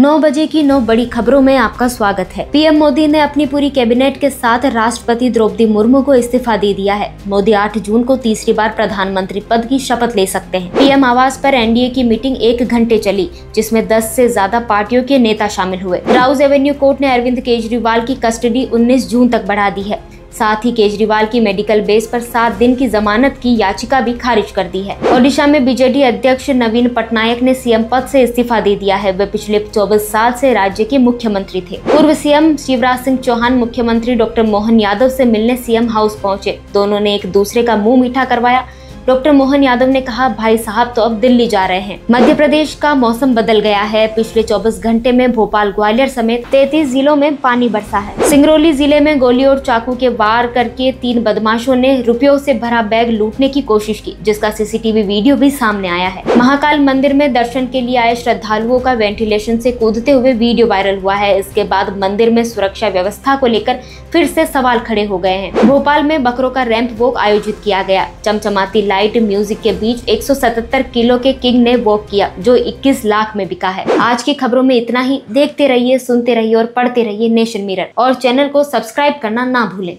9 बजे की 9 बड़ी खबरों में आपका स्वागत है। पीएम मोदी ने अपनी पूरी कैबिनेट के साथ राष्ट्रपति द्रौपदी मुर्मू को इस्तीफा दे दिया है। मोदी 8 जून को तीसरी बार प्रधानमंत्री पद की शपथ ले सकते हैं। पीएम आवास पर एनडीए की मीटिंग 1 घंटे चली, जिसमें 10 से ज्यादा पार्टियों के नेता शामिल हुए। राउज एवेन्यू कोर्ट ने अरविंद केजरीवाल की कस्टडी 19 जून तक बढ़ा दी है। साथ ही केजरीवाल की मेडिकल बेस पर 7 दिन की जमानत की याचिका भी खारिज कर दी है। ओडिशा में बीजेडी अध्यक्ष नवीन पटनायक ने सीएम पद से इस्तीफा दे दिया है। वे पिछले 24 साल से राज्य के मुख्यमंत्री थे। पूर्व सीएम शिवराज सिंह चौहान मुख्यमंत्री डॉक्टर मोहन यादव से मिलने सीएम हाउस पहुंचे। दोनों ने एक दूसरे का मुँह मीठा करवाया। डॉक्टर मोहन यादव ने कहा, भाई साहब तो अब दिल्ली जा रहे हैं। मध्य प्रदेश का मौसम बदल गया है। पिछले 24 घंटे में भोपाल, ग्वालियर समेत 33 जिलों में पानी बरसा है। सिंगरौली जिले में गोली और चाकू के वार करके 3 बदमाशों ने रुपयों से भरा बैग लूटने की कोशिश की, जिसका सीसीटीवी वीडियो भी सामने आया है। महाकाल मंदिर में दर्शन के लिए आए श्रद्धालुओं का वेंटिलेशन से कूदते हुए वीडियो वायरल हुआ है। इसके बाद मंदिर में सुरक्षा व्यवस्था को लेकर फिर से सवाल खड़े हो गए हैं। भोपाल में बकरों का रैंप वॉक आयोजित किया गया। चमचमाती लाइट म्यूजिक के बीच 177 किलो के किंग ने वॉक किया, जो 21 लाख में बिका है। आज की खबरों में इतना ही। देखते रहिए, सुनते रहिए और पढ़ते रहिए नेशन मीरर, और चैनल को सब्सक्राइब करना ना भूलें।